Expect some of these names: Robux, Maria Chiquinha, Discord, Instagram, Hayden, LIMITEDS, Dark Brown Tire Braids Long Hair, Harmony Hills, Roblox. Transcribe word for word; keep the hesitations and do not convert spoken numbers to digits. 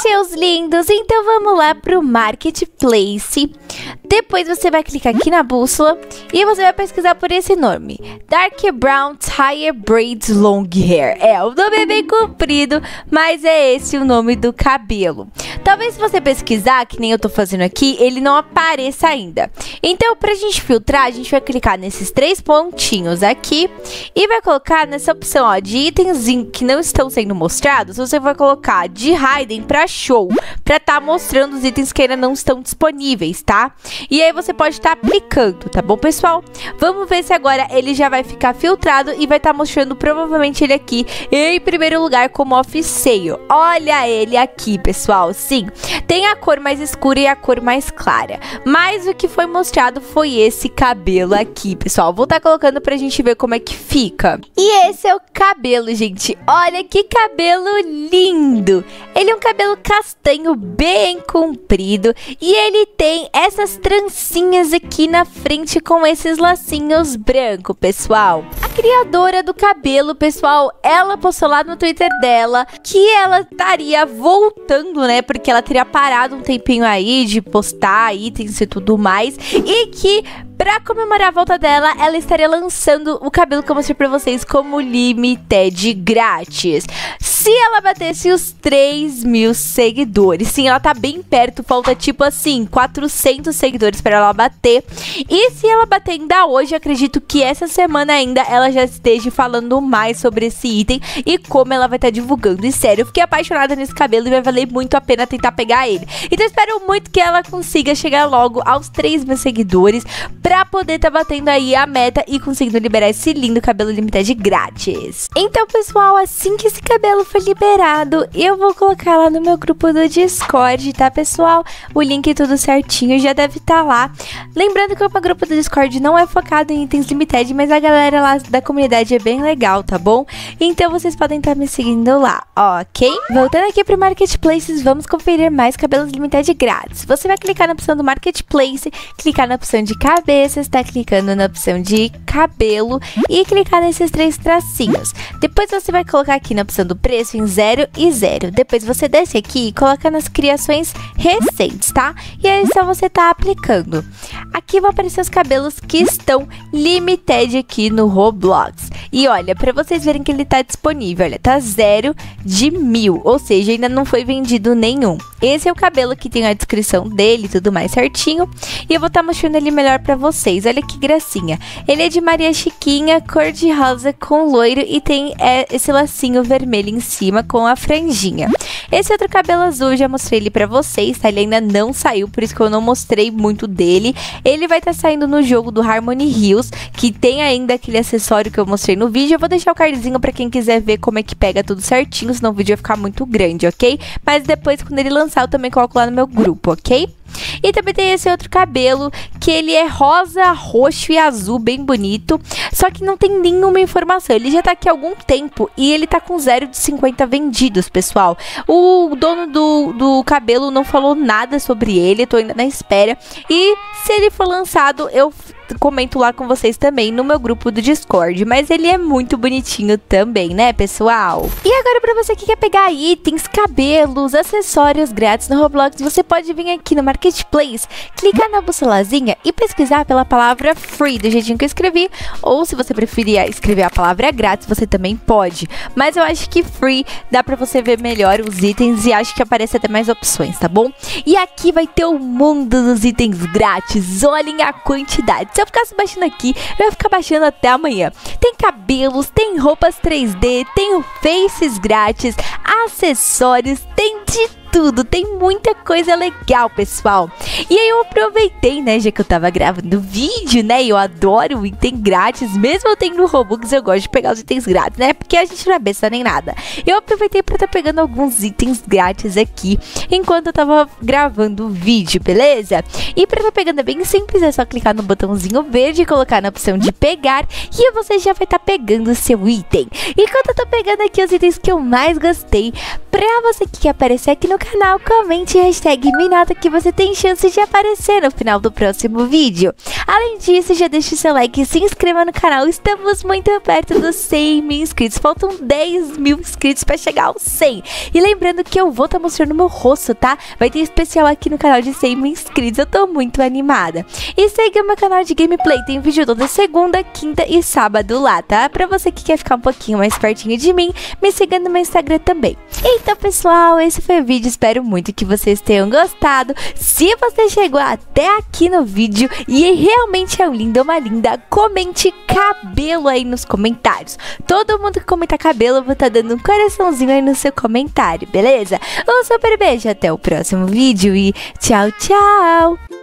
seus lindos. Então vamos lá pro Marketplace. Depois você vai clicar aqui na bússola e você vai pesquisar por esse nome, Dark Brown Tire Braids Long Hair. É, o nome é bem comprido, mas é esse o nome do cabelo. Talvez se você pesquisar, que nem eu tô fazendo aqui, ele não apareça ainda. Então pra gente filtrar, a gente vai clicar nesses três pontinhos aqui e vai colocar nessa opção, ó, de itens que não estão sendo mostrados. Você vai colocar de Hayden pra show, pra tá mostrando os itens que ainda não estão disponíveis, tá? E aí você pode estar tá aplicando, tá bom, pessoal? Vamos ver se agora ele já vai ficar filtrado e vai estar tá mostrando provavelmente ele aqui em primeiro lugar como off-sale. Olha ele aqui, pessoal. Sim, tem a cor mais escura e a cor mais clara, mas o que foi mostrado foi esse cabelo aqui, pessoal. Vou estar tá colocando pra gente ver como é que fica. E esse é o cabelo, gente. Olha que cabelo lindo! Ele é um cabelo castanho bem comprido e ele tem essas trancinhas aqui na frente com esses lacinhos branco, pessoal. A criadora do cabelo, pessoal, ela postou lá no Twitter dela que ela estaria voltando, né? Porque ela teria parado um tempinho aí de postar itens e tudo mais, e que pra comemorar a volta dela, ela estaria lançando o cabelo que eu mostrei pra vocês como limited grátis, se ela batesse os três mil seguidores. Sim, ela tá bem perto, falta tipo assim, quatrocentos seguidores pra ela bater. E se ela bater ainda hoje, acredito que essa semana ainda ela já esteja falando mais sobre esse item e como ela vai estar tá divulgando. E sério, eu fiquei apaixonada nesse cabelo e vai valer muito a pena tentar pegar ele. Então espero muito que ela consiga chegar logo aos três mil seguidores, pra poder tá batendo aí a meta e conseguindo liberar esse lindo cabelo limited grátis. Então, pessoal, assim que esse cabelo for liberado, eu vou colocar lá no meu grupo do Discord, tá, pessoal? O link tudo certinho já deve estar lá. Lembrando que o meu grupo do Discord não é focado em itens limited, mas a galera lá da comunidade é bem legal, tá bom? Então vocês podem estar me seguindo lá, ok? Voltando aqui pro Marketplaces, vamos conferir mais cabelos limited grátis. Você vai clicar na opção do Marketplace, clicar na opção de cabelo, você está clicando na opção de cabelo e clicar nesses três tracinhos. Depois você vai colocar aqui na opção do preço em zero e zero. Depois você desce aqui e coloca nas criações recentes, tá? E aí só você tá aplicando. Aqui vão aparecer os cabelos que estão limited aqui no Roblox. E olha, pra vocês verem que ele tá disponível, olha, tá zero de mil, ou seja, ainda não foi vendido nenhum. Esse é o cabelo que tem a descrição dele e tudo mais certinho, e eu vou estar mostrando ele melhor pra vocês. Vocês, olha que gracinha. Ele é de Maria Chiquinha, cor de rosa com loiro e tem é, esse lacinho vermelho em cima com a franjinha. Esse outro cabelo azul, já mostrei ele pra vocês, tá? Ele ainda não saiu, por isso que eu não mostrei muito dele. Ele vai estar tá saindo no jogo do Harmony Hills, que tem ainda aquele acessório que eu mostrei no vídeo. Eu vou deixar o cardzinho pra quem quiser ver como é que pega tudo certinho, senão o vídeo vai ficar muito grande, ok? Mas depois, quando ele lançar, eu também coloco lá no meu grupo, ok? E também tem esse outro cabelo, que ele é rosa, roxo e azul, bem bonito. Só que não tem nenhuma informação. Ele já tá aqui há algum tempo e ele tá com zero de cinquenta vendidos, pessoal. O dono do, do cabelo não falou nada sobre ele, tô ainda na espera. E se ele for lançado, eu comento lá com vocês também no meu grupo do Discord, mas ele é muito bonitinho também, né, pessoal? E agora pra você que quer pegar itens, cabelos, acessórios grátis no Roblox, você pode vir aqui no Marketplace, clicar na bussolazinha e pesquisar pela palavra free do jeitinho que eu escrevi, ou se você preferir escrever a palavra grátis, você também pode, mas eu acho que free dá pra você ver melhor os itens e acho que aparece até mais opções, tá bom? E aqui vai ter o mundo dos itens grátis, olhem a quantidade. Se eu ficasse baixando aqui, eu ia ficar baixando até amanhã. Tem cabelos, tem roupas três D, tem faces grátis, acessórios, tem de tudo, tem muita coisa legal, pessoal. E aí eu aproveitei, né, já que eu tava gravando vídeo, né, e eu adoro item grátis, mesmo eu tendo Robux, eu gosto de pegar os itens grátis, né, porque a gente não é besta nem nada. Eu aproveitei pra tá pegando alguns itens grátis aqui, enquanto eu tava gravando o vídeo, beleza? E pra tá pegando é bem simples, é só clicar no botãozinho verde, colocar na opção de pegar, e você já vai tá pegando o seu item. Enquanto eu tô pegando aqui os itens que eu mais gostei, Pra você que quer aparecer aqui no canal, comente e hashtag me nota que você tem chance de aparecer no final do próximo vídeo. Além disso, já deixe seu like e se inscreva no canal. Estamos muito perto dos cem mil inscritos. Faltam dez mil inscritos pra chegar aos cem. E lembrando que eu vou estar mostrando meu rosto, tá? Vai ter especial aqui no canal de cem mil inscritos. Eu tô muito animada. E segue o meu canal de gameplay. Tem vídeo toda segunda, quinta e sábado lá, tá? Pra você que quer ficar um pouquinho mais pertinho de mim, me siga no meu Instagram também. Então, pessoal, esse foi o vídeo. Espero muito que vocês tenham gostado. Se você chegou até aqui no vídeo e realmente é um lindo ou uma linda, comente cabelo aí nos comentários. Todo mundo que comentar cabelo, eu vou estar dando um coraçãozinho aí no seu comentário, beleza? Um super beijo, até o próximo vídeo e tchau, tchau!